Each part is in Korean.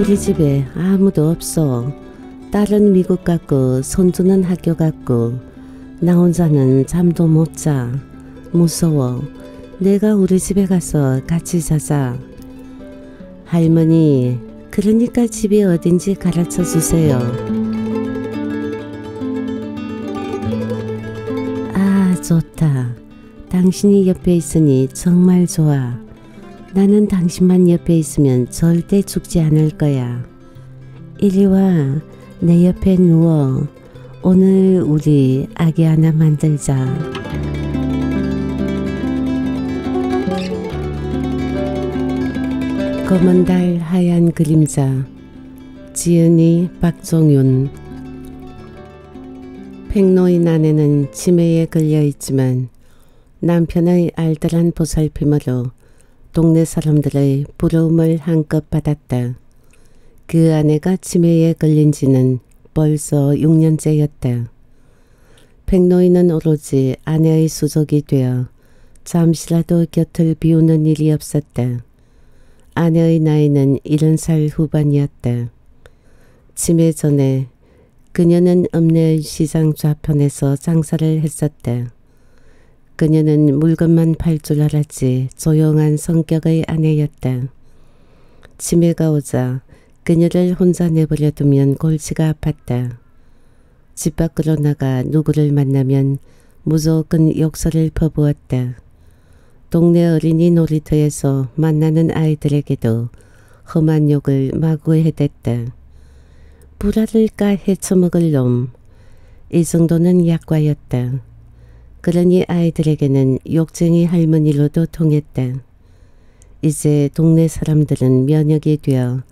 우리 집에 아무도 없어. 딸은 미국 갔고 손주는 학교 갔고 나 혼자는 잠도 못 자. 무서워. 내가 우리 집에 가서 같이 자자. 할머니, 그러니까 집이 어딘지 가르쳐 주세요. 아, 좋다. 당신이 옆에 있으니 정말 좋아. 나는 당신만 옆에 있으면 절대 죽지 않을 거야. 이리 와, 내 옆에 누워. 오늘 우리 아기 하나 만들자. 검은 달 하얀 그림자, 지은이, 박종윤. 백노인 아내는 치매에 걸려 있지만 남편의 알뜰한 보살핌으로 동네 사람들의 부러움을 한껏 받았다. 그 아내가 치매에 걸린 지는 벌써 6년째였다. 백노인은 오로지 아내의 수족이 되어 잠시라도 곁을 비우는 일이 없었다. 아내의 나이는 70살 후반이었다. 치매 전에 그녀는 읍내시장 좌편에서 장사를 했었다. 그녀는 물건만 팔 줄 알았지 조용한 성격의 아내였다. 치매가 오자 그녀를 혼자 내버려 두면 골치가 아팠다. 집 밖으로 나가 누구를 만나면 무조건 욕설을 퍼부었다. 동네 어린이 놀이터에서 만나는 아이들에게도 험한 욕을 마구 해댔다. 불알을 까 헤쳐먹을 놈. 이 정도는 약과였다. 그러니 아이들에게는 욕쟁이 할머니로도 통했다. 이제 동네 사람들은 면역이 되어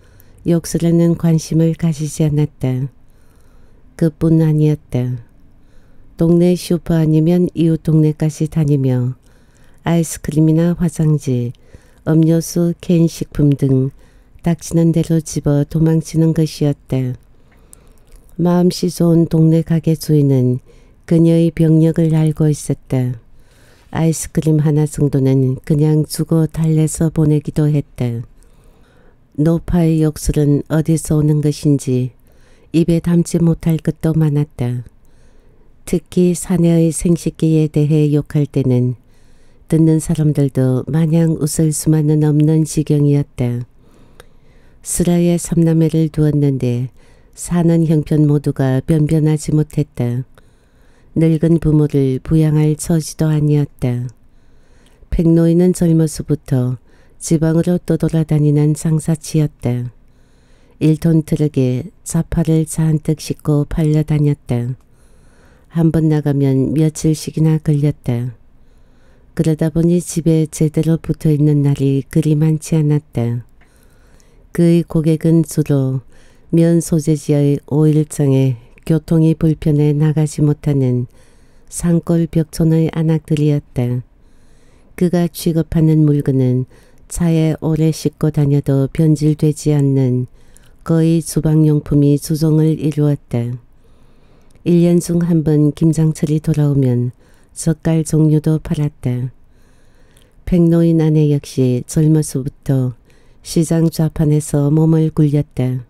욕설에는 관심을 가지지 않았다. 그뿐 아니었다. 동네 슈퍼 아니면 이웃 동네까지 다니며 아이스크림이나 화장지, 음료수, 캔 식품 등 닥치는 대로 집어 도망치는 것이었다. 마음씨 좋은 동네 가게 주인은 그녀의 병력을 알고 있었다. 아이스크림 하나 정도는 그냥 주고 달래서 보내기도 했다. 노파의 욕설은 어디서 오는 것인지 입에 담지 못할 것도 많았다. 특히 사내의 생식기에 대해 욕할 때는 듣는 사람들도 마냥 웃을 수만은 없는 지경이었다. 슬하에 3남매를 두었는데 사는 형편 모두가 변변하지 못했다. 늙은 부모를 부양할 처지도 아니었다. 백노인은 젊어서부터 지방으로 떠돌아다니는 장사치였다. 1톤 트럭에 자파를 잔뜩 싣고 팔려다녔다. 한 번 나가면 며칠씩이나 걸렸다. 그러다 보니 집에 제대로 붙어있는 날이 그리 많지 않았다. 그의 고객은 주로 면 소재지의 오일장에 교통이 불편해 나가지 못하는 산골 벽촌의 안악들이었다. 그가 취급하는 물건은 차에 오래 싣고 다녀도 변질되지 않는 거의 주방용품이 주종을 이루었다. 1년 중 한 번 김장철이 돌아오면 젓갈 종류도 팔았다. 백노인 아내 역시 젊어서부터 시장 좌판에서 몸을 굴렸다.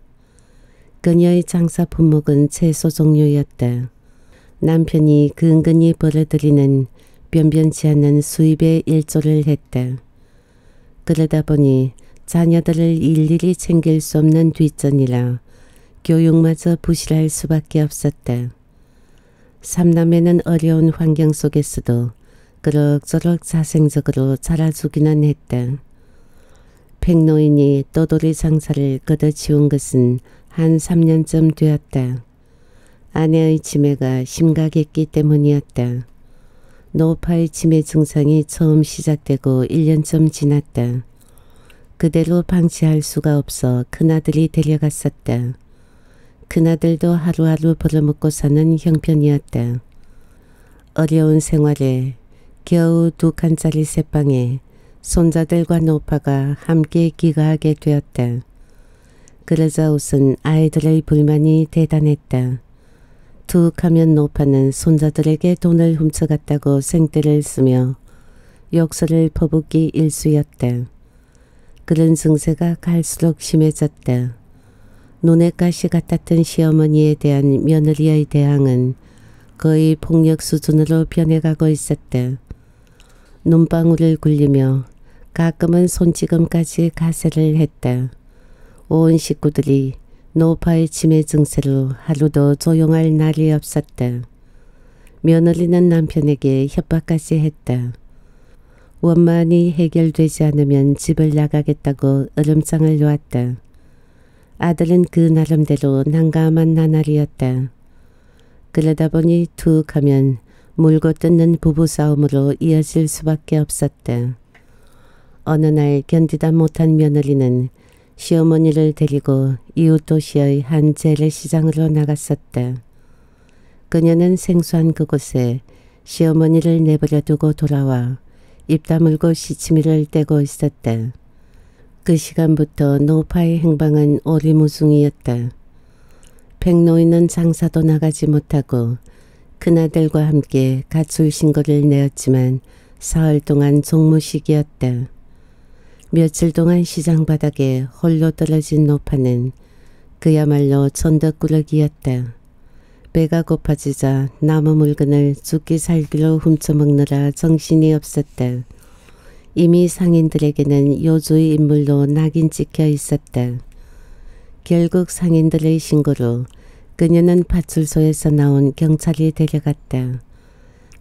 그녀의 장사 품목은 채소 종류였다. 남편이 근근히 벌어들이는 변변치 않은 수입에 일조를 했다. 그러다 보니 자녀들을 일일이 챙길 수 없는 뒷전이라 교육마저 부실할 수밖에 없었다. 삼남매는 어려운 환경 속에서도 그럭저럭 자생적으로 자라주기는 했다. 백노인이 떠돌이 장사를 걷어치운 것은 한 3년쯤 되었다. 아내의 치매가 심각했기 때문이었다. 노파의 치매 증상이 처음 시작되고 1년쯤 지났다. 그대로 방치할 수가 없어 큰아들이 데려갔었다. 큰아들도 하루하루 벌어먹고 사는 형편이었다. 어려운 생활에 겨우 2칸짜리 새방에 손자들과 노파가 함께 귀가하게 되었다. 그러자 우선 아이들의 불만이 대단했다. 툭하면 노파는 손자들에게 돈을 훔쳐갔다고 생떼를 쓰며 욕설을 퍼붓기 일쑤였다. 그런 증세가 갈수록 심해졌다. 눈엣가시 같았던 시어머니에 대한 며느리의 대항은 거의 폭력 수준으로 변해가고 있었대. 눈방울을 굴리며 가끔은 손찌검까지 가세를 했다. 온 식구들이 노파의 치매 증세로 하루도 조용할 날이 없었다. 며느리는 남편에게 협박까지 했다. 원만히 해결되지 않으면 집을 나가겠다고 으름장을 놓았다. 아들은 그 나름대로 난감한 나날이었다. 그러다 보니 툭 하면 물고 뜯는 부부싸움으로 이어질 수밖에 없었다. 어느 날 견디다 못한 며느리는 시어머니를 데리고 이웃 도시의 한 재래시장으로 나갔었다. 그녀는 생소한 그곳에 시어머니를 내버려두고 돌아와 입 다물고 시치미를 떼고 있었다. 그 시간부터 노파의 행방은 오리무중이었다. 백노인은 장사도 나가지 못하고 큰아들과 함께 가출 신고를 내었지만 사흘 동안 종무식이었다. 며칠 동안 시장 바닥에 홀로 떨어진 노파는 그야말로 천덕꾸러기였다. 배가 고파지자 남의 물건을 죽기 살기로 훔쳐먹느라 정신이 없었다. 이미 상인들에게는 요주의 인물로 낙인 찍혀 있었다. 결국 상인들의 신고로 그녀는 파출소에서 나온 경찰이 데려갔다.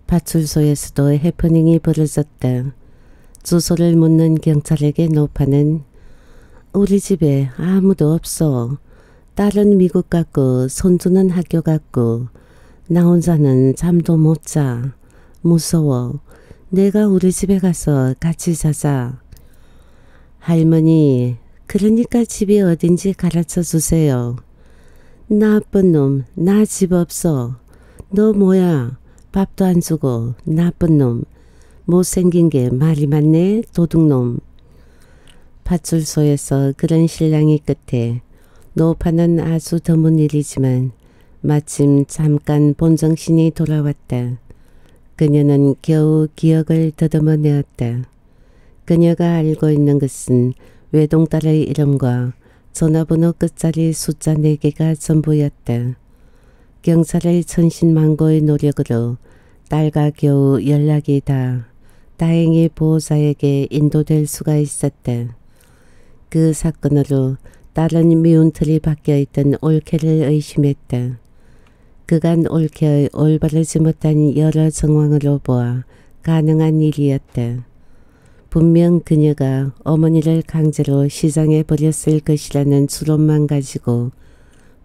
파출소에서도 해프닝이 벌어졌다. 주소를 묻는 경찰에게 노파는 우리 집에 아무도 없어. 딸은 미국 갔고 손주는 학교 갔고 나 혼자는 잠도 못 자. 무서워. 내가 우리 집에 가서 같이 자자. 할머니, 그러니까 집이 어딘지 가르쳐 주세요. 나쁜 놈, 나 집 없어. 너 뭐야? 밥도 안 주고 나쁜 놈. 못생긴 게 말이 많네, 도둑놈. 파출소에서 그런 실랑이 끝에 노파는 아주 드문 일이지만 마침 잠깐 본정신이 돌아왔다. 그녀는 겨우 기억을 더듬어내었다. 그녀가 알고 있는 것은 외동딸의 이름과 전화번호 끝자리 숫자 4개가 전부였다. 경찰의 천신만고의 노력으로 딸과 겨우 연락이 다 다행히 보호자에게 인도될 수가 있었다. 그 사건으로 딸은 미운 틀이 박혀있던 올케를 의심했다. 그간 올케의 올바르지 못한 여러 정황으로 보아 가능한 일이었다. 분명 그녀가 어머니를 강제로 시장에 버렸을 것이라는 추론만 가지고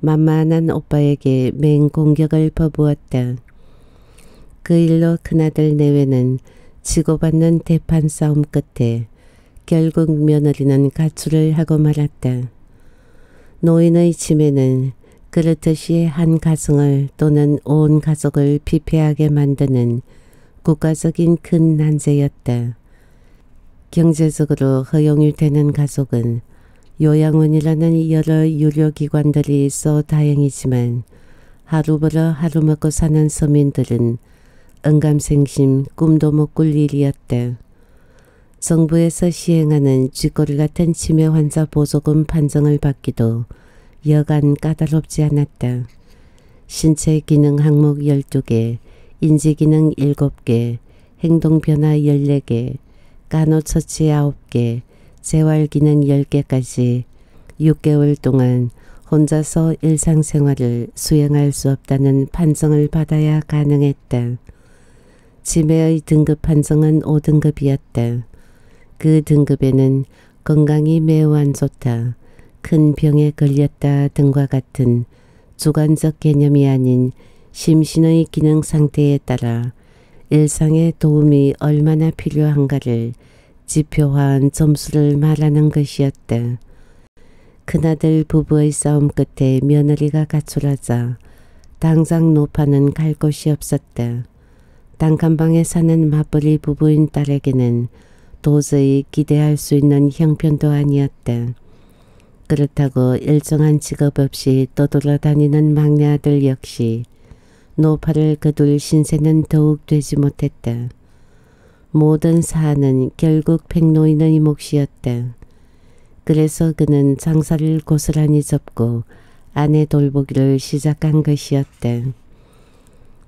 만만한 오빠에게 맹공격을 퍼부었다. 그 일로 큰아들 내외는 치고받는 대판 싸움 끝에 결국 며느리는 가출을 하고 말았다. 노인의 치매는 그렇듯이 한 가정을 또는 온 가족을 피폐하게 만드는 국가적인 큰 난제였다. 경제적으로 허용이 되는 가족은 요양원이라는 여러 유료기관들이 있어 다행이지만 하루 벌어 하루 먹고 사는 서민들은 언감생심 꿈도 못 꿀 일이었다. 정부에서 시행하는 쥐꼬리 같은 치매 환자 보조금 판정을 받기도 여간 까다롭지 않았다. 신체 기능 항목 12개, 인지 기능 7개, 행동 변화 14개, 간호처치 9개, 재활 기능 10개까지 6개월 동안 혼자서 일상생활을 수행할 수 없다는 판정을 받아야 가능했다. 치매의 등급 판정은 5등급이었다. 그 등급에는 건강이 매우 안 좋다, 큰 병에 걸렸다 등과 같은 주관적 개념이 아닌 심신의 기능 상태에 따라 일상에 도움이 얼마나 필요한가를 지표화한 점수를 말하는 것이었다. 큰아들 부부의 싸움 끝에 며느리가 가출하자 당장 노파는 갈 곳이 없었다. 단칸방에 사는 맞벌이 부부인 딸에게는 도저히 기대할 수 있는 형편도 아니었다. 그렇다고 일정한 직업 없이 떠돌아다니는 막내 아들 역시 노파를 거둘 신세는 더욱 되지 못했다. 모든 사안은 결국 백노인의 몫이었다. 그래서 그는 장사를 고스란히 접고 아내 돌보기를 시작한 것이었대.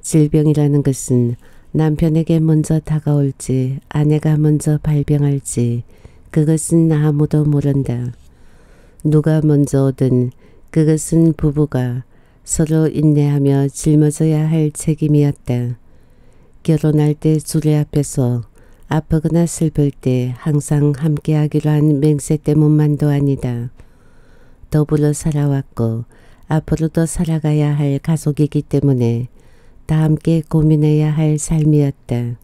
질병이라는 것은 남편에게 먼저 다가올지 아내가 먼저 발병할지 그것은 아무도 모른다. 누가 먼저 오든 그것은 부부가 서로 인내하며 짊어져야 할 책임이었다. 결혼할 때 주례 앞에서 아프거나 슬플 때 항상 함께하기로 한 맹세 때문만도 아니다. 더불어 살아왔고 앞으로도 살아가야 할 가족이기 때문에 다 함께 고민해야 할 삶이었다.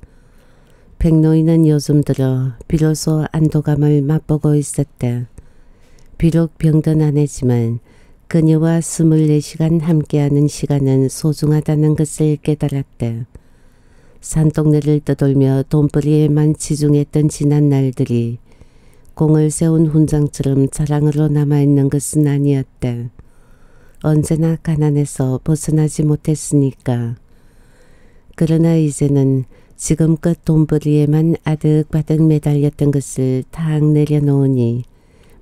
백노인은 요즘 들어 비로소 안도감을 맛보고 있었다. 비록 병든 아내지만 그녀와 24시간 함께하는 시간은 소중하다는 것을 깨달았다. 산동네를 떠돌며 돈벌이에만 치중했던 지난 날들이 공을 세운 훈장처럼 자랑으로 남아있는 것은 아니었다. 언제나 가난에서 벗어나지 못했으니까. 그러나 이제는 지금껏 돈벌이에만 아득바득 매달렸던 것을 탁 내려놓으니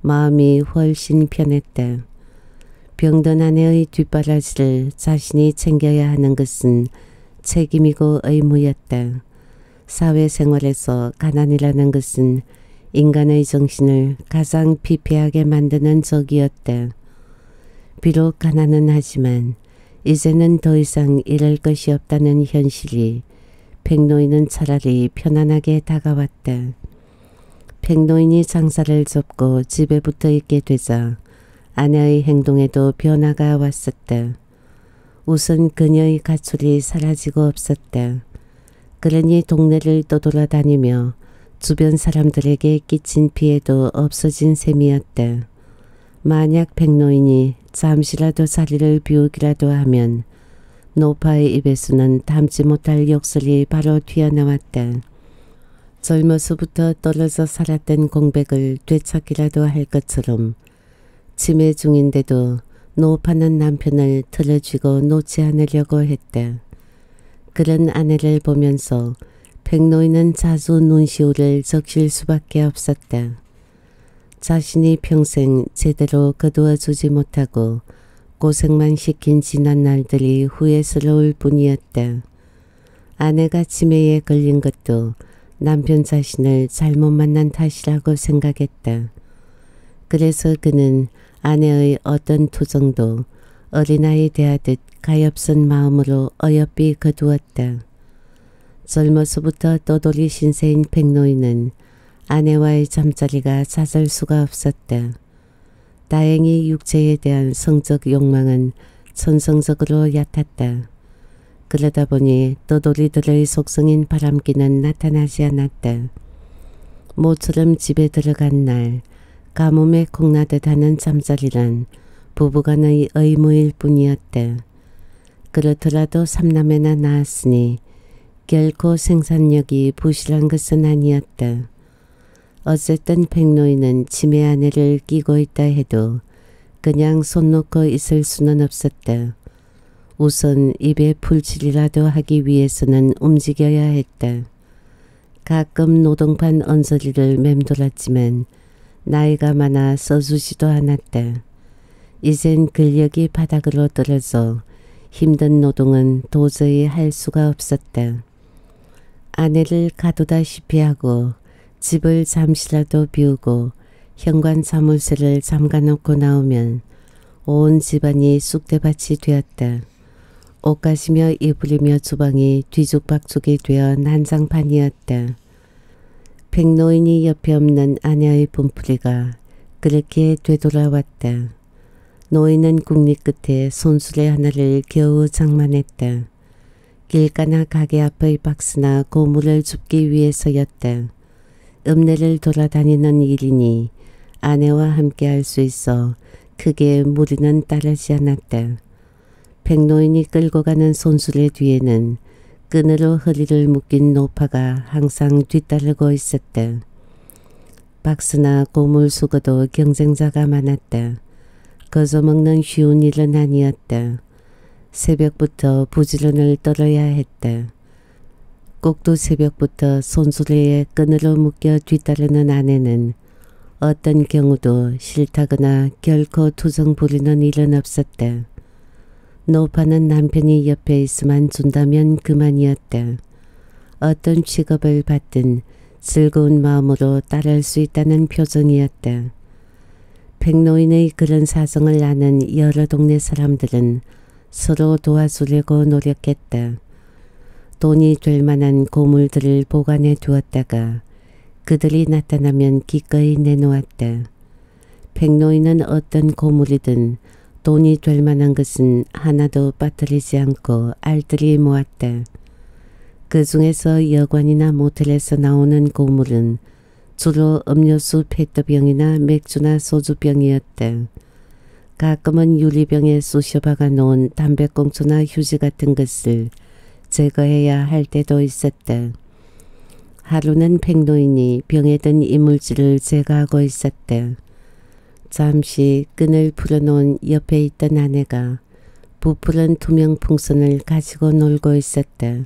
마음이 훨씬 편했다. 병든 아내의 뒷바라지를 자신이 챙겨야 하는 것은 책임이고 의무였다. 사회생활에서 가난이라는 것은 인간의 정신을 가장 피폐하게 만드는 적이었다. 비록 가난은 하지만 이제는 더 이상 이럴 것이 없다는 현실이 백노인은 차라리 편안하게 다가왔다. 백노인이 장사를 접고 집에 붙어 있게 되자 아내의 행동에도 변화가 왔었다. 우선 그녀의 가출이 사라지고 없었다. 그러니 동네를 떠돌아다니며 주변 사람들에게 끼친 피해도 없어진 셈이었다. 만약 백노인이 잠시라도 자리를 비우기라도 하면 노파의 입에서는 담지 못할 욕설이 바로 튀어나왔다. 젊어서부터 떨어져 살았던 공백을 되찾기라도 할 것처럼 치매 중인데도 노파는 남편을 틀어쥐고 놓지 않으려고 했다. 그런 아내를 보면서 백노인은 자주 눈시울을 적실 수밖에 없었다. 자신이 평생 제대로 거두어주지 못하고 고생만 시킨 지난 날들이 후회스러울 뿐이었다. 아내가 치매에 걸린 것도 남편 자신을 잘못 만난 탓이라고 생각했다. 그래서 그는 아내의 어떤 투정도 어린아이 대하듯 가엾은 마음으로 어여삐 거두었다. 젊어서부터 떠돌이 신세인 백노인은 아내와의 잠자리가 잦을 수가 없었다. 다행히 육체에 대한 성적 욕망은 천성적으로 얕았다. 그러다 보니 떠돌이들의 속성인 바람기는 나타나지 않았다. 모처럼 집에 들어간 날 가뭄에 콩나듯 하는 잠자리란 부부간의 의무일 뿐이었다. 그렇더라도 3남매나 낳았으니 결코 생산력이 부실한 것은 아니었다. 어쨌든 백노인은 치매 아내를 끼고 있다 해도 그냥 손 놓고 있을 수는 없었다. 우선 입에 풀칠이라도 하기 위해서는 움직여야 했다. 가끔 노동판 언저리를 맴돌았지만 나이가 많아 써주지도 않았다. 이젠 근력이 바닥으로 떨어져 힘든 노동은 도저히 할 수가 없었다. 아내를 가두다시피 하고 집을 잠시라도 비우고 현관 자물쇠를 잠가놓고 나오면 온 집안이 쑥대밭이 되었다. 옷가시며 이불이며 주방이 뒤죽박죽이 되어 난장판이었다. 백노인이 옆에 없는 아내의 분풀이가 그렇게 되돌아왔다. 노인은 국리 끝에 손수레 하나를 겨우 장만했다. 길가나 가게 앞의 박스나 고무를 줍기 위해서였다. 읍내를 돌아다니는 일이니 아내와 함께 할 수 있어 크게 무리는 따르지 않았다. 백노인이 끌고 가는 손수레 뒤에는 끈으로 허리를 묶인 노파가 항상 뒤따르고 있었다. 박스나 고물 수거도 경쟁자가 많았다. 거저먹는 쉬운 일은 아니었다. 새벽부터 부지런을 떨어야 했다. 꼭두 새벽부터 손수레에 끈으로 묶여 뒤따르는 아내는 어떤 경우도 싫다거나 결코 투정 부리는 일은 없었대. 노파는 남편이 옆에 있으만 준다면 그만이었대. 어떤 취급을 받든 즐거운 마음으로 따를 수 있다는 표정이었대. 백노인의 그런 사정을 아는 여러 동네 사람들은 서로 도와주려고 노력했다. 돈이 될 만한 고물들을 보관해 두었다가 그들이 나타나면 기꺼이 내놓았다. 백노인은 어떤 고물이든 돈이 될 만한 것은 하나도 빠뜨리지 않고 알뜰히 모았다. 그 중에서 여관이나 모텔에서 나오는 고물은 주로 음료수 페트병이나 맥주나 소주병이었다. 가끔은 유리병에 쑤셔박아 놓은 담배꽁초나 휴지 같은 것을 제거해야 할 때도 있었다. 하루는 백노인이 병에 든 이물질을 제거하고 있었다. 잠시 끈을 풀어놓은 옆에 있던 아내가 부풀은 투명 풍선을 가지고 놀고 있었다.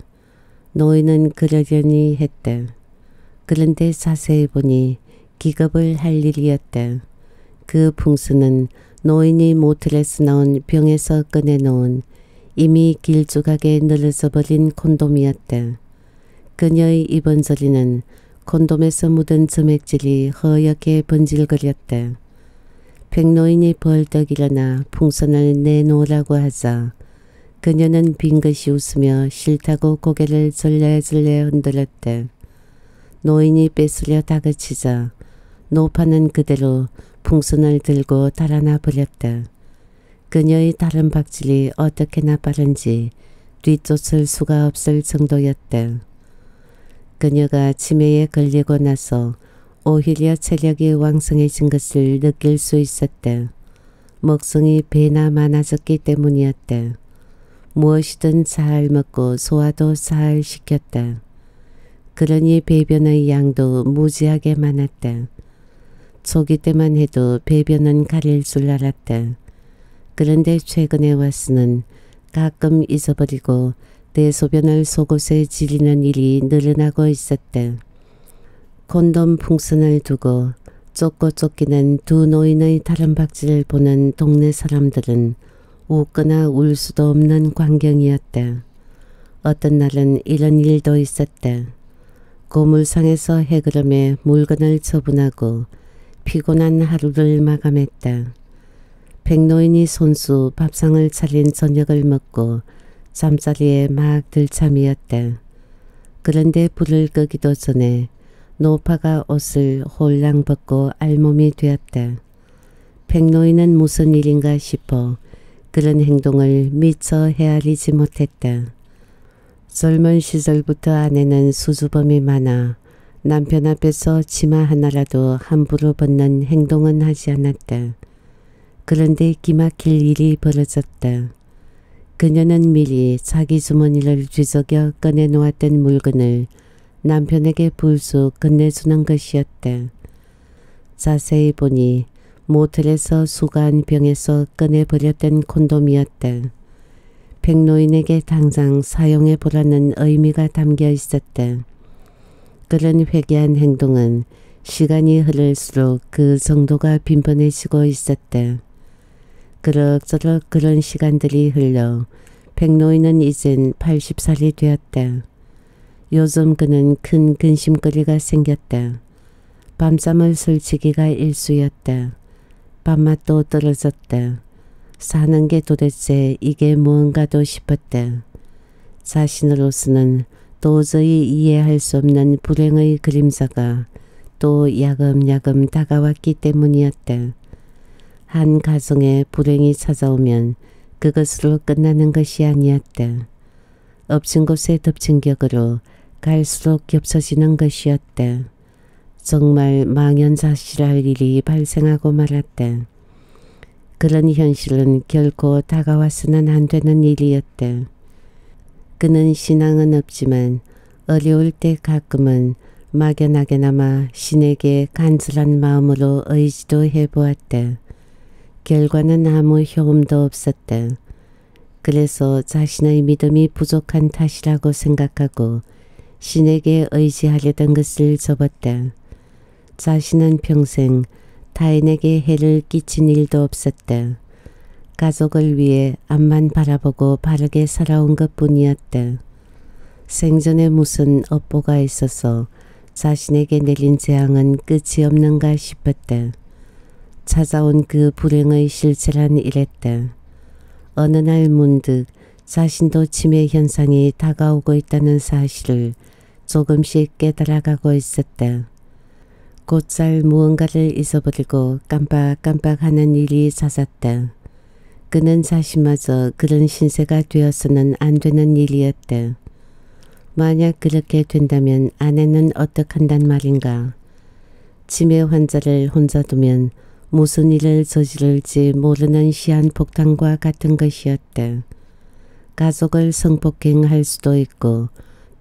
노인은 그러려니 했다. 그런데 자세히 보니 기겁을 할 일이었다. 그 풍선은 노인이 모텔에서 나온 병에서 꺼내놓은 이미 길쭉하게 늘어져버린 콘돔이었다. 그녀의 입원저리는 콘돔에서 묻은 점액질이 허옇게 번질거렸다. 백노인이 벌떡 일어나 풍선을 내놓으라고 하자 그녀는 빙긋이 웃으며 싫다고 고개를 절레절레 흔들었다. 노인이 뺏으려 다그치자 노파는 그대로 풍선을 들고 달아나 버렸다. 그녀의 다른 박질이 어떻게나 빠른지 뒤쫓을 수가 없을 정도였다. 그녀가 치매에 걸리고 나서 오히려 체력이 왕성해진 것을 느낄 수 있었다. 먹성이 배나 많아졌기 때문이었다. 무엇이든 잘 먹고 소화도 잘 시켰다. 그러니 배변의 양도 무지하게 많았다. 초기 때만 해도 배변은 가릴 줄 알았다. 그런데 최근에 와서는 가끔 잊어버리고 대소변을 속옷에 지르는 일이 늘어나고 있었다. 콘돔 풍선을 두고 쫓고 쫓기는 두 노인의 다른 박질을 보는 동네 사람들은 웃거나 울 수도 없는 광경이었다. 어떤 날은 이런 일도 있었다. 고물상에서 해그름에 물건을 처분하고 피곤한 하루를 마감했다. 백노인이 손수 밥상을 차린 저녁을 먹고 잠자리에 막 들 참이었다. 그런데 불을 끄기도 전에 노파가 옷을 홀랑 벗고 알몸이 되었다. 백노인은 무슨 일인가 싶어 그런 행동을 미처 헤아리지 못했다. 젊은 시절부터 아내는 수줍음이 많아 남편 앞에서 치마 하나라도 함부로 벗는 행동은 하지 않았다. 그런데 기막힐 일이 벌어졌다. 그녀는 미리 자기 주머니를 뒤적여 꺼내놓았던 물건을 남편에게 불쑥 건네주는 것이었다. 자세히 보니 모텔에서 수거한 병에서 꺼내버렸던 콘돔이었다. 백노인에게 당장 사용해보라는 의미가 담겨 있었다. 그런 회개한 행동은 시간이 흐를수록 그 정도가 빈번해지고 있었다. 그럭저럭 그런 시간들이 흘러 백노인은 이젠 80살이 되었다. 요즘 그는 큰 근심거리가 생겼다. 밤잠을 설치기가 일쑤였다. 밥맛도 떨어졌다. 사는 게 도대체 이게 뭔가도 싶었다. 자신으로서는 도저히 이해할 수 없는 불행의 그림자가 또 야금야금 다가왔기 때문이었다. 한 가정에 불행이 찾아오면 그것으로 끝나는 것이 아니었다. 엎친 곳에 덮친 격으로 갈수록 겹쳐지는 것이었다. 정말 망연자실할 일이 발생하고 말았다. 그런 현실은 결코 다가와서는 안 되는 일이었다. 그는 신앙은 없지만 어려울 때 가끔은 막연하게나마 신에게 간절한 마음으로 의지도 해보았다. 결과는 아무 효험도 없었다. 그래서 자신의 믿음이 부족한 탓이라고 생각하고 신에게 의지하려던 것을 접었다. 자신은 평생 타인에게 해를 끼친 일도 없었다. 가족을 위해 앞만 바라보고 바르게 살아온 것뿐이었다. 생전에 무슨 업보가 있어서 자신에게 내린 재앙은 끝이 없는가 싶었다. 찾아온 그 불행의 실체란 이랬다. 어느 날 문득 자신도 치매 현상이 다가오고 있다는 사실을 조금씩 깨달아가고 있었다. 곧잘 무언가를 잊어버리고 깜빡깜빡하는 일이 잦았다. 그는 자신마저 그런 신세가 되어서는 안 되는 일이었다. 만약 그렇게 된다면 아내는 어떡한단 말인가. 치매 환자를 혼자 두면 무슨 일을 저지를지 모르는 시한폭탄과 같은 것이었다. 가족을 성폭행할 수도 있고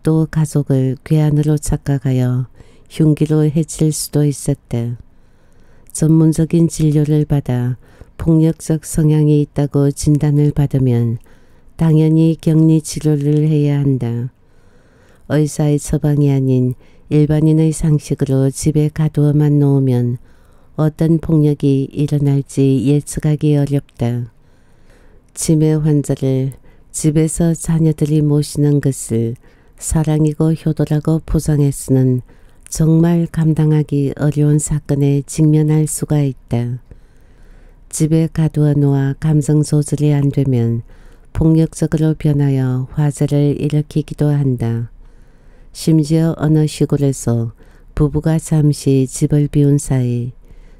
또 가족을 괴한으로 착각하여 흉기로 해칠 수도 있었다. 전문적인 진료를 받아 폭력적 성향이 있다고 진단을 받으면 당연히 격리 치료를 해야 한다. 의사의 처방이 아닌 일반인의 상식으로 집에 가두어만 놓으면 어떤 폭력이 일어날지 예측하기 어렵다. 치매 환자를 집에서 자녀들이 모시는 것을 사랑이고 효도라고 포장해서는 정말 감당하기 어려운 사건에 직면할 수가 있다. 집에 가두어 놓아 감정 조절이 안 되면 폭력적으로 변하여 화재를 일으키기도 한다. 심지어 어느 시골에서 부부가 잠시 집을 비운 사이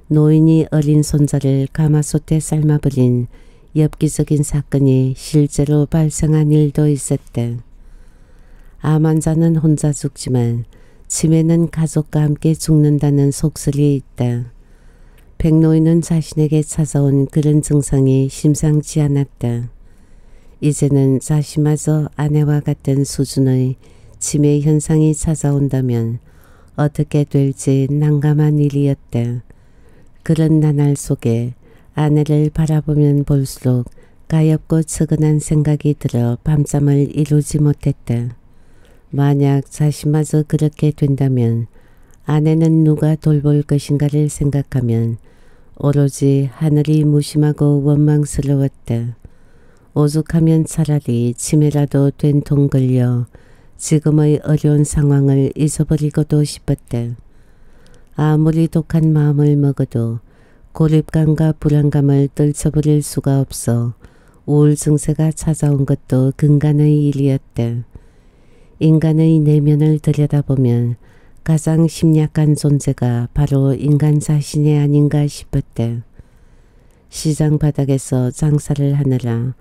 노인이 어린 손자를 가마솥에 삶아버린 엽기적인 사건이 실제로 발생한 일도 있었대. 암 환자는 혼자 죽지만 치매는 가족과 함께 죽는다는 속설이 있다. 백노인은 자신에게 찾아온 그런 증상이 심상치 않았다. 이제는 자신마저 아내와 같은 수준의 치매 현상이 찾아온다면 어떻게 될지 난감한 일이었다. 그런 나날 속에 아내를 바라보면 볼수록 가엾고 측은한 생각이 들어 밤잠을 이루지 못했다. 만약 자신마저 그렇게 된다면 아내는 누가 돌볼 것인가를 생각하면 오로지 하늘이 무심하고 원망스러웠다. 오죽하면 차라리 치매라도 된통 걸려 지금의 어려운 상황을 잊어버리고도 싶었다. 아무리 독한 마음을 먹어도 고립감과 불안감을 떨쳐버릴 수가 없어 우울 증세가 찾아온 것도 근간의 일이었다. 인간의 내면을 들여다보면 가장 심약한 존재가 바로 인간 자신이 아닌가 싶었다. 시장 바닥에서 장사를 하느라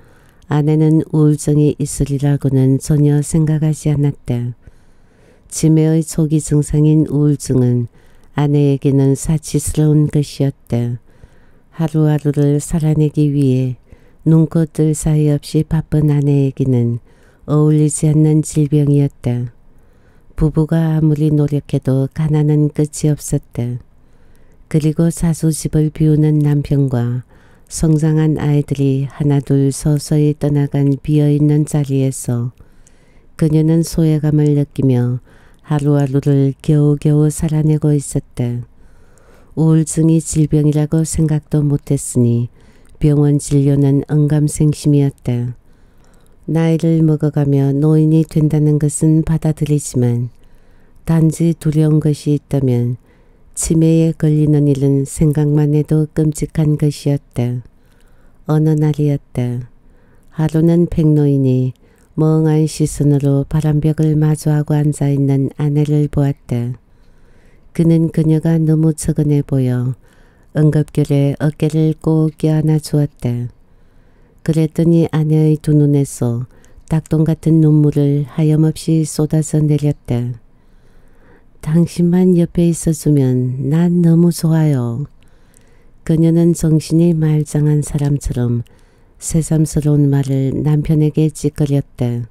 아내는 우울증이 있으리라고는 전혀 생각하지 않았다. 치매의 초기 증상인 우울증은 아내에게는 사치스러운 것이었다. 하루하루를 살아내기 위해 눈코 뜰 사이 없이 바쁜 아내에게는 어울리지 않는 질병이었다. 부부가 아무리 노력해도 가난은 끝이 없었다. 그리고 사수 집을 비우는 남편과 성장한 아이들이 하나둘 서서히 떠나간 비어있는 자리에서 그녀는 소외감을 느끼며 하루하루를 겨우겨우 살아내고 있었다. 우울증이 질병이라고 생각도 못했으니 병원 진료는 언감생심이었다. 나이를 먹어가며 노인이 된다는 것은 받아들이지만 단지 두려운 것이 있다면 치매에 걸리는 일은 생각만 해도 끔찍한 것이었다. 어느 날이었다. 하루는 백노인이 멍한 시선으로 바람벽을 마주하고 앉아있는 아내를 보았다. 그는 그녀가 너무 측은해 보여 응급결에 어깨를 꼭 껴안아 주었다. 그랬더니 아내의 두 눈에서 닭똥같은 눈물을 하염없이 쏟아져 내렸다. 당신만 옆에 있어주면 난 너무 좋아요. 그녀는 정신이 말짱한 사람처럼 새삼스러운 말을 남편에게 찌그렸다.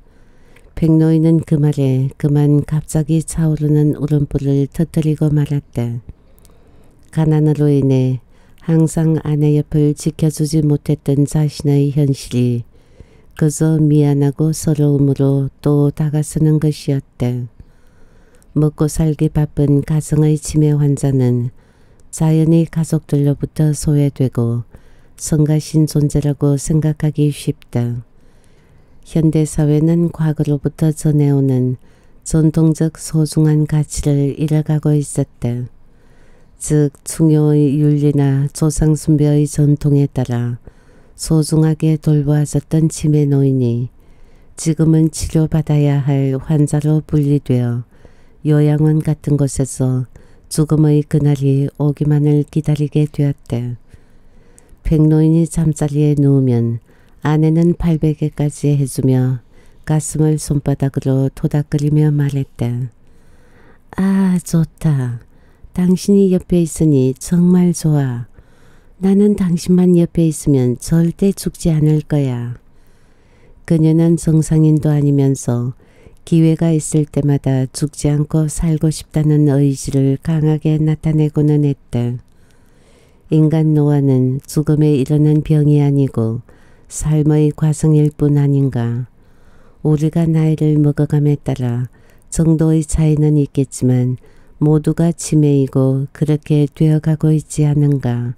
백노인은 그 말에 그만 갑자기 차오르는 울음불을 터뜨리고 말았다. 가난으로 인해 항상 아내 옆을 지켜주지 못했던 자신의 현실이 그저 미안하고 서러움으로 또 다가서는 것이었다. 먹고 살기 바쁜 가정의 치매 환자는 자연히 가족들로부터 소외되고 성가신 존재라고 생각하기 쉽다. 현대사회는 과거로부터 전해오는 전통적 소중한 가치를 잃어가고 있었다. 즉 충효의 윤리나 조상숭배의 전통에 따라 소중하게 돌보아졌던 치매 노인이 지금은 치료받아야 할 환자로 분리되어 요양원 같은 곳에서 죽음의 그날이 오기만을 기다리게 되었다. 백노인이 잠자리에 누우면 아내는 팔베개까지 해주며 가슴을 손바닥으로 토닥거리며 말했다. 아, 좋다. 당신이 옆에 있으니 정말 좋아. 나는 당신만 옆에 있으면 절대 죽지 않을 거야. 그녀는 정상인도 아니면서 기회가 있을 때마다 죽지 않고 살고 싶다는 의지를 강하게 나타내고는 했다. 인간 노화는 죽음에 이르는 병이 아니고 삶의 과정일 뿐 아닌가. 우리가 나이를 먹어감에 따라 정도의 차이는 있겠지만 모두가 치매이고 그렇게 되어가고 있지 않은가.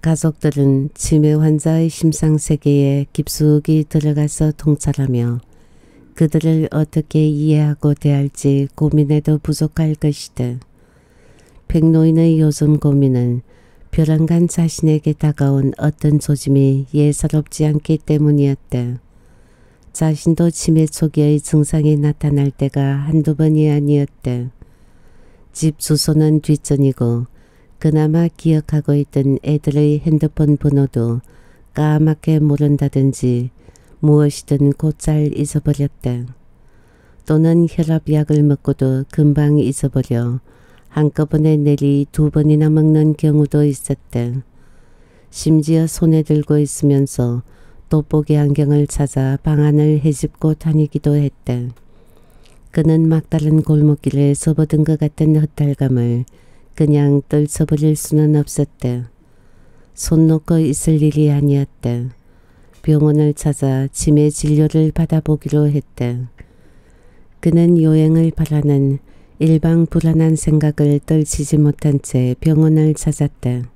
가족들은 치매 환자의 심상세계에 깊숙이 들어가서 통찰하며 그들을 어떻게 이해하고 대할지 고민해도 부족할 것이다. 백노인의 요즘 고민은 벼랑간 자신에게 다가온 어떤 조짐이 예사롭지 않기 때문이었다. 자신도 치매 초기의 증상이 나타날 때가 한두 번이 아니었다. 집 주소는 뒷전이고 그나마 기억하고 있던 애들의 핸드폰 번호도 까맣게 모른다든지 무엇이든 곧잘 잊어버렸다. 또는 혈압약을 먹고도 금방 잊어버려 한꺼번에 내리 두 번이나 먹는 경우도 있었다. 심지어 손에 들고 있으면서 돋보기 안경을 찾아 방안을 헤집고 다니기도 했다. 그는 막다른 골목길에 접어든 것 같은 허탈감을 그냥 떨쳐버릴 수는 없었다. 손 놓고 있을 일이 아니었다. 병원을 찾아 치매 진료를 받아보기로 했다. 그는 요행을 바라는 일방 불안한 생각을 떨치지 못한 채 병원을 찾았다.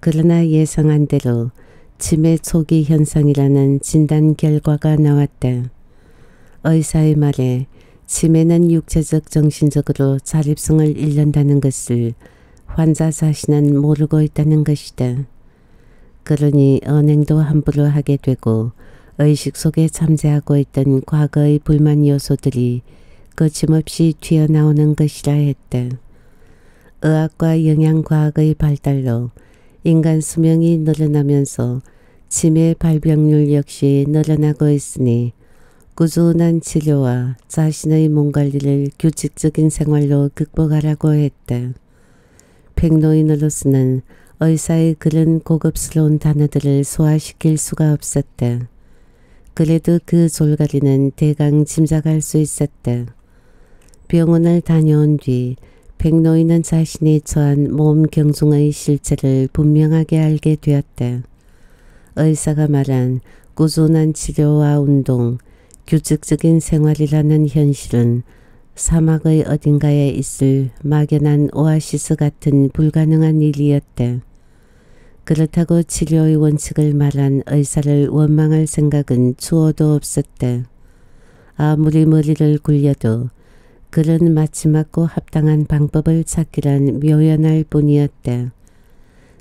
그러나 예상한 대로 치매 초기 현상이라는 진단 결과가 나왔다. 의사의 말에 치매는 육체적 정신적으로 자립성을 잃는다는 것을 환자 자신은 모르고 있다는 것이다. 그러니 언행도 함부로 하게 되고 의식 속에 잠재하고 있던 과거의 불만 요소들이 거침없이 튀어나오는 것이라 했다. 의학과 영양과학의 발달로 인간 수명이 늘어나면서 치매 발병률 역시 늘어나고 있으니 꾸준한 치료와 자신의 몸관리를 규칙적인 생활로 극복하라고 했다. 백노인으로서는 의사의 그런 고급스러운 단어들을 소화시킬 수가 없었다. 그래도 그 졸가리는 대강 짐작할 수 있었다. 병원을 다녀온 뒤 백노인은 자신이 처한 몸 경중의 실체를 분명하게 알게 되었다. 의사가 말한 꾸준한 치료와 운동, 규칙적인 생활이라는 현실은 사막의 어딘가에 있을 막연한 오아시스 같은 불가능한 일이었다. 그렇다고 치료의 원칙을 말한 의사를 원망할 생각은 추호도 없었다. 아무리 머리를 굴려도 그런 마지막고 합당한 방법을 찾기란 묘연할 뿐이었다.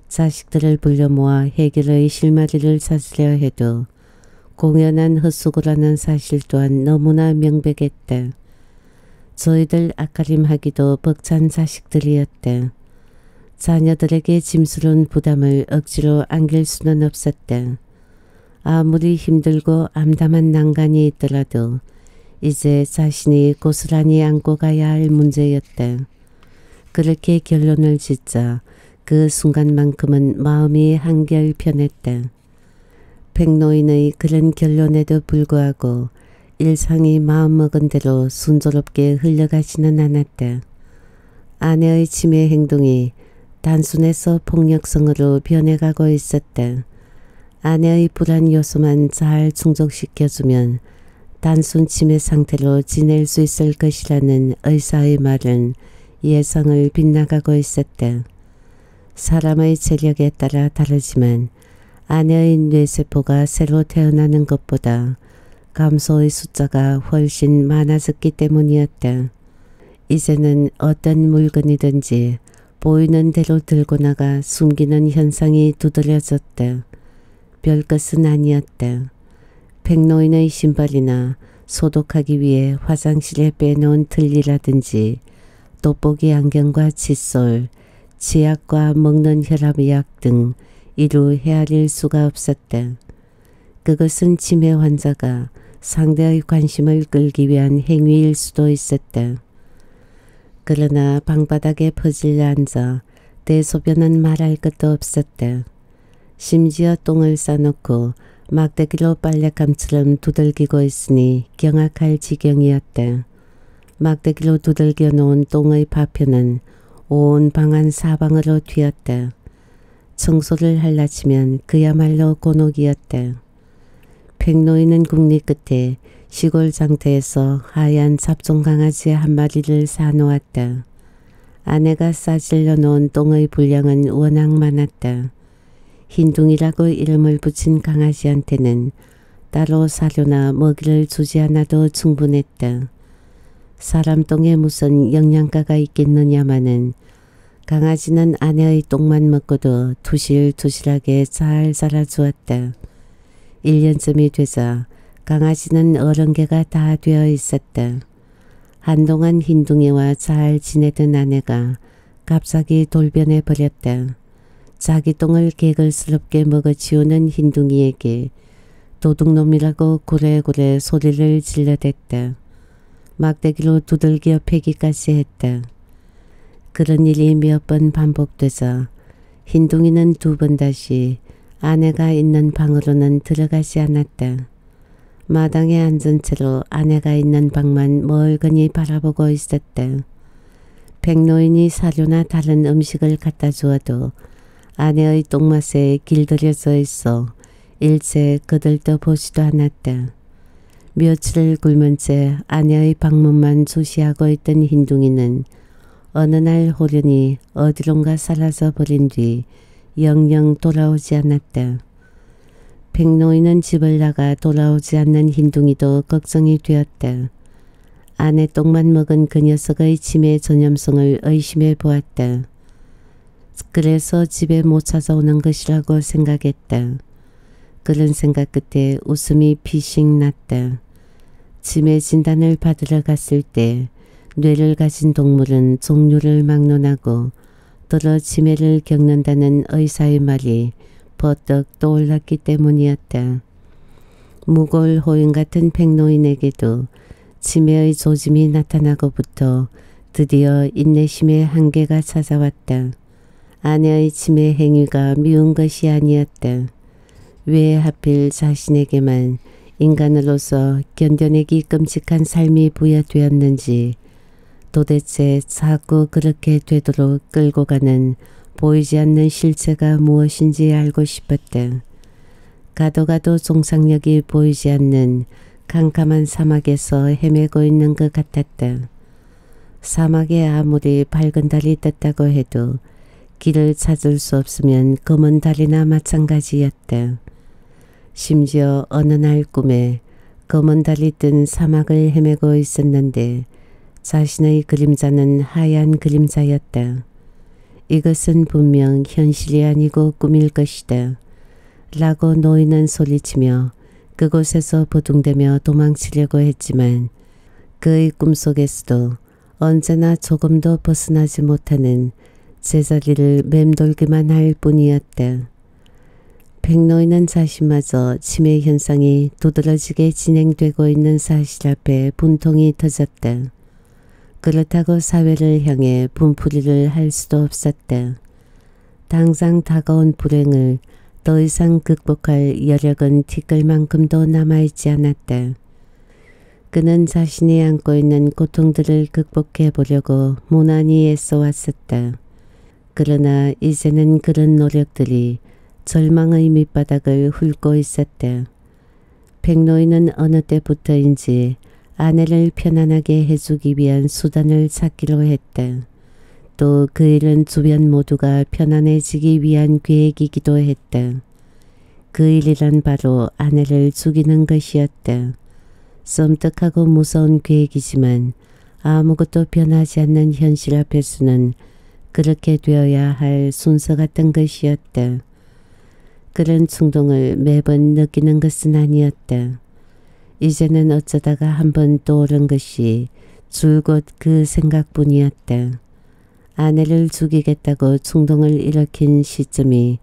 자식들을 불려 모아 해결의 실마리를 찾으려 해도 공연한 헛수고라는 사실 또한 너무나 명백했다. 저희들 아까림하기도 벅찬 자식들이었다. 자녀들에게 짐스러운 부담을 억지로 안길 수는 없었다. 아무리 힘들고 암담한 난간이 있더라도 이제 자신이 고스란히 안고 가야 할 문제였다. 그렇게 결론을 짓자 그 순간만큼은 마음이 한결 편했다. 백노인의 그런 결론에도 불구하고 일상이 마음먹은 대로 순조롭게 흘러가지는 않았다. 아내의 치매 행동이 단순해서 폭력성으로 변해가고 있었다. 아내의 불안 요소만 잘 충족시켜주면 단순 치매 상태로 지낼 수 있을 것이라는 의사의 말은 예상을 빗나가고 있었다. 사람의 재력에 따라 다르지만 아내의 뇌세포가 새로 태어나는 것보다 감소의 숫자가 훨씬 많아졌기 때문이었다. 이제는 어떤 물건이든지 보이는 대로 들고 나가 숨기는 현상이 두드려졌다. 별것은 아니었다. 백노인의 신발이나 소독하기 위해 화장실에 빼놓은 틀니라든지 돋보기 안경과 칫솔, 치약과 먹는 혈압약 등 이루 헤아릴 수가 없었다. 그것은 치매 환자가 상대의 관심을 끌기 위한 행위일 수도 있었다. 그러나 방바닥에 퍼질러 앉아 대소변은 말할 것도 없었다. 심지어 똥을 싸놓고 막대기로 빨랫감처럼 두들기고 있으니 경악할 지경이었다. 막대기로 두들겨 놓은 똥의 파편은 온 방 안 사방으로 튀었다. 청소를 할라 치면 그야말로 곤혹이었다. 백노인은 국리 끝에 시골 장터에서 하얀 잡종 강아지 한 마리를 사놓았다. 아내가 싸질러 놓은 똥의 분량은 워낙 많았다. 흰둥이라고 이름을 붙인 강아지한테는 따로 사료나 먹이를 주지 않아도 충분했다. 사람 똥에 무슨 영양가가 있겠느냐마는 강아지는 아내의 똥만 먹고도 두실두실하게 잘 자라주었다. 1년쯤이 되자 강아지는 어른개가 다 되어 있었다. 한동안 흰둥이와 잘 지내던 아내가 갑자기 돌변해 버렸다. 자기 똥을 개걸스럽게 먹어치우는 흰둥이에게 도둑놈이라고 고래고래 소리를 질러댔다. 막대기로 두들겨 패기까지 했다. 그런 일이 몇 번 반복되자 흰둥이는 두 번 다시 아내가 있는 방으로는 들어가지 않았다. 마당에 앉은 채로 아내가 있는 방만 멀거니 바라보고 있었다. 백노인이 사료나 다른 음식을 갖다 주어도 아내의 똥맛에 길들여져 있어 일체 그들도 보지도 않았다. 며칠을 굶은 채 아내의 방문만 주시하고 있던 흰둥이는 어느 날 홀연히 어디론가 사라져 버린 뒤 영영 돌아오지 않았다. 백노인은 집을 나가 돌아오지 않는 흰둥이도 걱정이 되었다. 아내 똥만 먹은 그 녀석의 치매 전염성을 의심해 보았다. 그래서 집에 못 찾아오는 것이라고 생각했다. 그런 생각 끝에 웃음이 피식 났다. 치매 진단을 받으러 갔을 때 뇌를 가진 동물은 종류를 막론하고 더러 치매를 겪는다는 의사의 말이 버떡 떠올랐기 때문이었다. 무골호인 같은 백노인에게도 치매의 조짐이 나타나고부터 드디어 인내심의 한계가 찾아왔다. 아내의 치매 행위가 미운 것이 아니었다. 왜 하필 자신에게만 인간으로서 견뎌내기 끔찍한 삶이 부여되었는지 도대체 자꾸 그렇게 되도록 끌고 가는 보이지 않는 실체가 무엇인지 알고 싶었다. 가도 가도 종착역이 보이지 않는 캄캄한 사막에서 헤매고 있는 것 같았다. 사막에 아무리 밝은 달이 떴다고 해도 길을 찾을 수 없으면 검은 달이나 마찬가지였다. 심지어 어느 날 꿈에 검은 달이 뜬 사막을 헤매고 있었는데 자신의 그림자는 하얀 그림자였다. 이것은 분명 현실이 아니고 꿈일 것이다. 라고 노인은 소리치며 그곳에서 부둥대며 도망치려고 했지만 그의 꿈속에서도 언제나 조금도 벗어나지 못하는 제자리를 맴돌기만 할 뿐이었다. 백노인은 자신마저 치매 현상이 두드러지게 진행되고 있는 사실 앞에 분통이 터졌다. 그렇다고 사회를 향해 분풀이를 할 수도 없었다. 당장 다가온 불행을 더 이상 극복할 여력은 티끌만큼도 남아있지 않았다. 그는 자신이 안고 있는 고통들을 극복해 보려고 무난히 애써왔었다. 그러나 이제는 그런 노력들이 절망의 밑바닥을 훑고 있었다. 백노인은 어느 때부터인지 아내를 편안하게 해주기 위한 수단을 찾기로 했다. 또 그 일은 주변 모두가 편안해지기 위한 계획이기도 했다. 그 일이란 바로 아내를 죽이는 것이었다. 섬뜩하고 무서운 계획이지만 아무것도 변하지 않는 현실 앞에서는 그렇게 되어야 할 순서 같은 것이었다. 그런 충동을 매번 느끼는 것은 아니었다. 이제는 어쩌다가 한번 떠오른 것이 줄곧 그 생각뿐이었다. 아내를 죽이겠다고 충동을 일으킨 시점이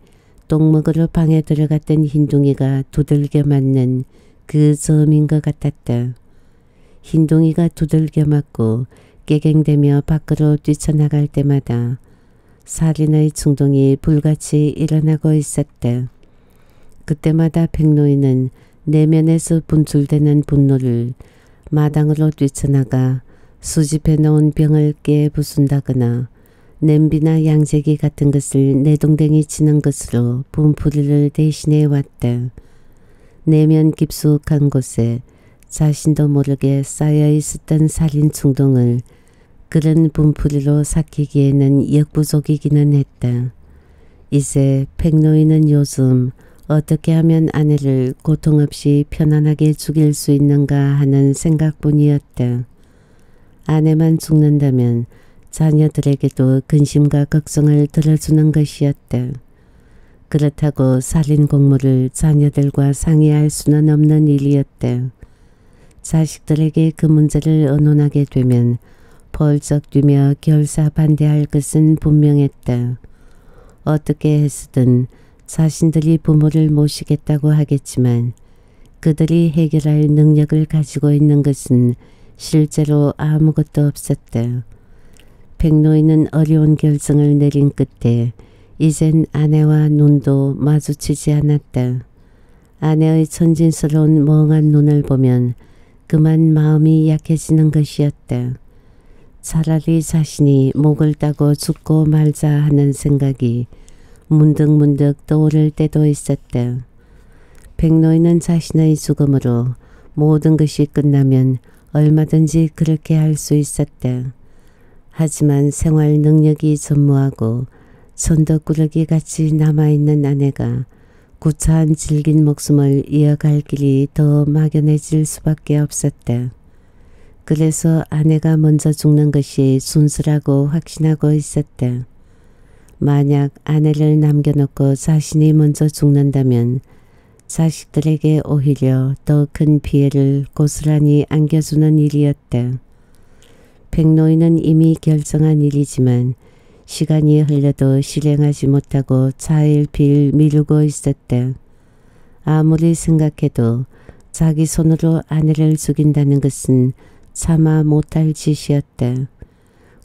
똥먹으러 방에 들어갔던 흰둥이가 두들겨 맞는 그 점인 것 같았다. 흰둥이가 두들겨 맞고 깨갱대며 밖으로 뛰쳐나갈 때마다 살인의 충동이 불같이 일어나고 있었다. 그때마다 백노인은 내면에서 분출되는 분노를 마당으로 뛰쳐나가 수집해 놓은 병을 깨부순다거나 냄비나 양재기 같은 것을 내동댕이 치는 것으로 분풀이를 대신해 왔다. 내면 깊숙한 곳에 자신도 모르게 쌓여 있었던 살인 충동을 그런 분풀이로 삭히기에는 역부족이기는 했다. 이제 백노인은 요즘 어떻게 하면 아내를 고통 없이 편안하게 죽일 수 있는가 하는 생각뿐이었다. 아내만 죽는다면 자녀들에게도 근심과 걱정을 들어주는 것이었다. 그렇다고 살인 공모를 자녀들과 상의할 수는 없는 일이었다. 자식들에게 그 문제를 의논하게 되면 벌쩍 뛰며 결사반대할 것은 분명했다. 어떻게 해서든 자신들이 부모를 모시겠다고 하겠지만 그들이 해결할 능력을 가지고 있는 것은 실제로 아무것도 없었다. 백노인은 어려운 결정을 내린 끝에 이젠 아내와 눈도 마주치지 않았다. 아내의 천진스러운 멍한 눈을 보면 그만 마음이 약해지는 것이었다. 차라리 자신이 목을 따고 죽고 말자 하는 생각이 문득문득 떠오를 때도 있었다. 백노인은 자신의 죽음으로 모든 것이 끝나면 얼마든지 그렇게 할 수 있었다. 하지만 생활 능력이 전무하고 천덕꾸러기 같이 남아있는 아내가 구차한 질긴 목숨을 이어갈 길이 더 막연해질 수밖에 없었다. 그래서 아내가 먼저 죽는 것이 순수라고 확신하고 있었다. 만약 아내를 남겨놓고 자신이 먼저 죽는다면 자식들에게 오히려 더 큰 피해를 고스란히 안겨주는 일이었다. 백노인은 이미 결정한 일이지만 시간이 흘러도 실행하지 못하고 차일피일 미루고 있었다. 아무리 생각해도 자기 손으로 아내를 죽인다는 것은 차마 못할 짓이었다.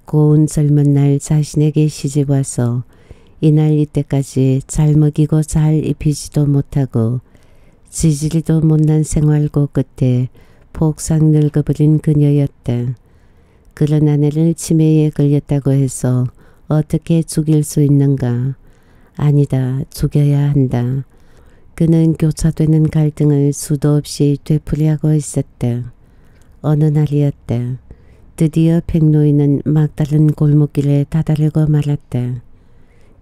고운 젊은 날 자신에게 시집와서 이날 이때까지 잘 먹이고 잘 입히지도 못하고 지지리도 못난 생활고 끝에 폭삭 늙어버린 그녀였다. 그런 아내를 치매에 걸렸다고 해서 어떻게 죽일 수 있는가? 아니다, 죽여야 한다. 그는 교차되는 갈등을 수도 없이 되풀이하고 있었다. 어느 날이었다. 드디어 백노인은 막다른 골목길에 다다르고 말았다.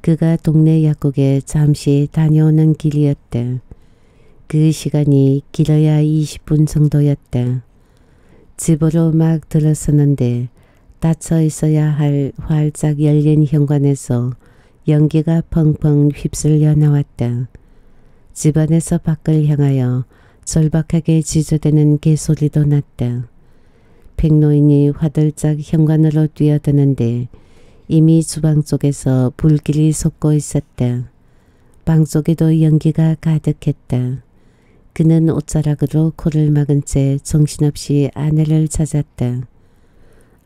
그가 동네 약국에 잠시 다녀오는 길이었다. 그 시간이 길어야 20분 정도였다. 집으로 막 들어서는데 닫혀 있어야 할 활짝 열린 현관에서 연기가 펑펑 휩쓸려 나왔다. 집안에서 밖을 향하여 절박하게 지저대는 개소리도 났다. 백노인이 화들짝 현관으로 뛰어드는데 이미 주방 쪽에서 불길이 솟고 있었다. 방 쪽에도 연기가 가득했다. 그는 옷자락으로 코를 막은 채 정신없이 아내를 찾았다.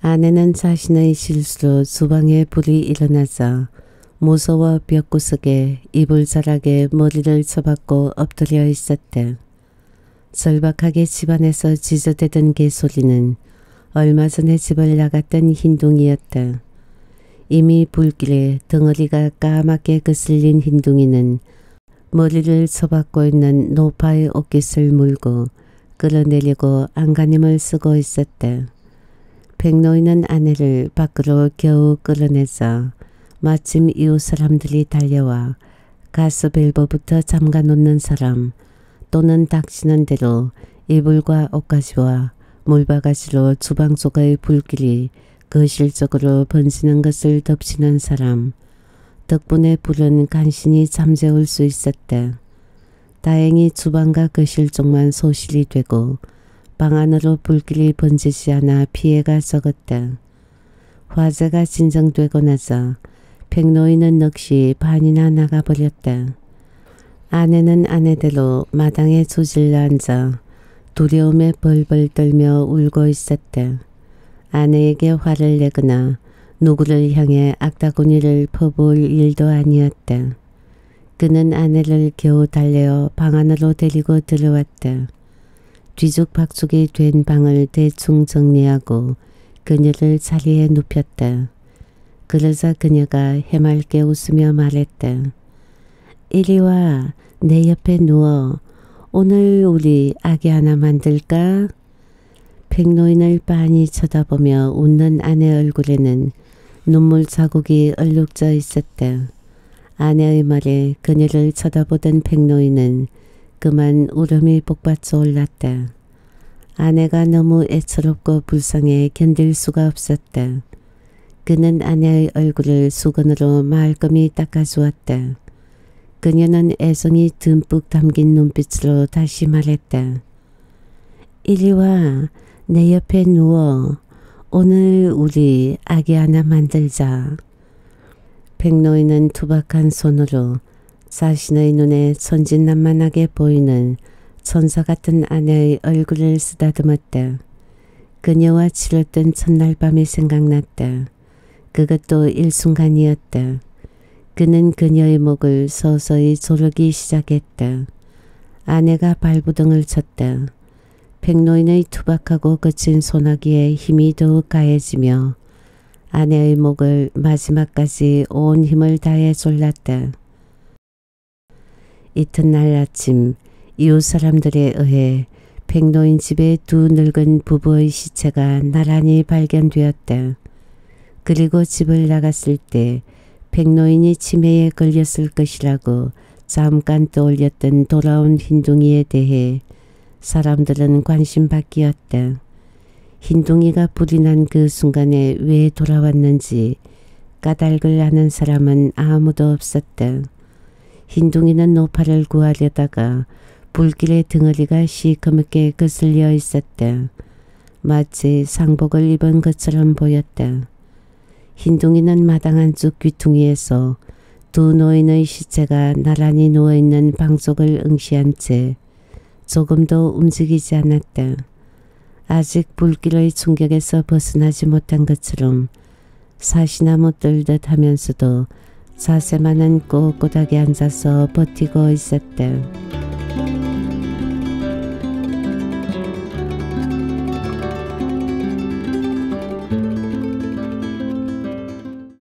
아내는 자신의 실수로 주방에 불이 일어나자 무서워 벽구석에 이불자락에 머리를 쳐박고 엎드려 있었다. 절박하게 집안에서 지저대던 개소리는 얼마 전에 집을 나갔던 흰둥이였다. 이미 불길에 덩어리가 까맣게 거슬린 흰둥이는 머리를 쳐박고 있는 노파의 옷깃을 물고 끌어내려고 안간힘을 쓰고 있었다. 백노인은 아내를 밖으로 겨우 끌어내서 마침 이웃 사람들이 달려와 가스밸브부터 잠가 놓는 사람 또는 닥치는 대로 이불과 옷가지와 물바가지로 주방 속의 불길이 거실 쪽으로 번지는 것을 덮치는 사람 덕분에 불은 간신히 잠재울 수 있었대. 다행히 주방과 거실 쪽만 소실이 되고 방 안으로 불길이 번지지 않아 피해가 적었다. 화재가 진정되고 나서 백노인은 넋이 반이나 나가버렸다. 아내는 아내대로 마당에 조질러 앉아 두려움에 벌벌 떨며 울고 있었다. 아내에게 화를 내거나 누구를 향해 악다구니를 퍼부을 일도 아니었다. 그는 아내를 겨우 달래어 방 안으로 데리고 들어왔다. 뒤죽박죽이 된 방을 대충 정리하고 그녀를 자리에 눕혔다. 그러자 그녀가 해맑게 웃으며 말했다. 이리 와, 내 옆에 누워. 오늘 우리 아기 하나 만들까? 백노인을 빤히 쳐다보며 웃는 아내 얼굴에는 눈물 자국이 얼룩져 있었다. 아내의 말에 그녀를 쳐다보던 백노인은 그만 울음이 복받쳐 올랐다. 아내가 너무 애처롭고 불쌍해 견딜 수가 없었다. 그는 아내의 얼굴을 수건으로 말끔히 닦아주었다. 그녀는 애정이 듬뿍 담긴 눈빛으로 다시 말했다. 이리 와, 내 옆에 누워. 오늘 우리 아기 하나 만들자. 백노인은 투박한 손으로 자신의 눈에 천진난만하게 보이는 천사 같은 아내의 얼굴을 쓰다듬었다. 그녀와 치렀던 첫날 밤이 생각났다. 그것도 일순간이었다. 그는 그녀의 목을 서서히 조르기 시작했다. 아내가 발부둥을 쳤다. 백노인의 투박하고 거친 소나기에 힘이 더욱 가해지며 아내의 목을 마지막까지 온 힘을 다해 졸랐다. 이튿날 아침 이웃 사람들에 의해 백노인 집의 두 늙은 부부의 시체가 나란히 발견되었다. 그리고 집을 나갔을 때 백노인이 치매에 걸렸을 것이라고 잠깐 떠올렸던 돌아온 흰둥이에 대해 사람들은 관심밖이었다. 흰둥이가 불이 난 그 순간에 왜 돌아왔는지 까닭을 아는 사람은 아무도 없었다. 흰둥이는 노파를 구하려다가 불길의 덩어리가 시커멓게 거슬려 있었다. 마치 상복을 입은 것처럼 보였다. 흰둥이는 마당 안쪽 귀퉁이에서 두 노인의 시체가 나란히 누워있는 방쪽을 응시한 채 조금도 움직이지 않았다. 아직 불길의 충격에서 벗어나지 못한 것처럼 사시나무 떨듯 하면서도 자세만은 꼿꼿하게 앉아서 버티고 있었다.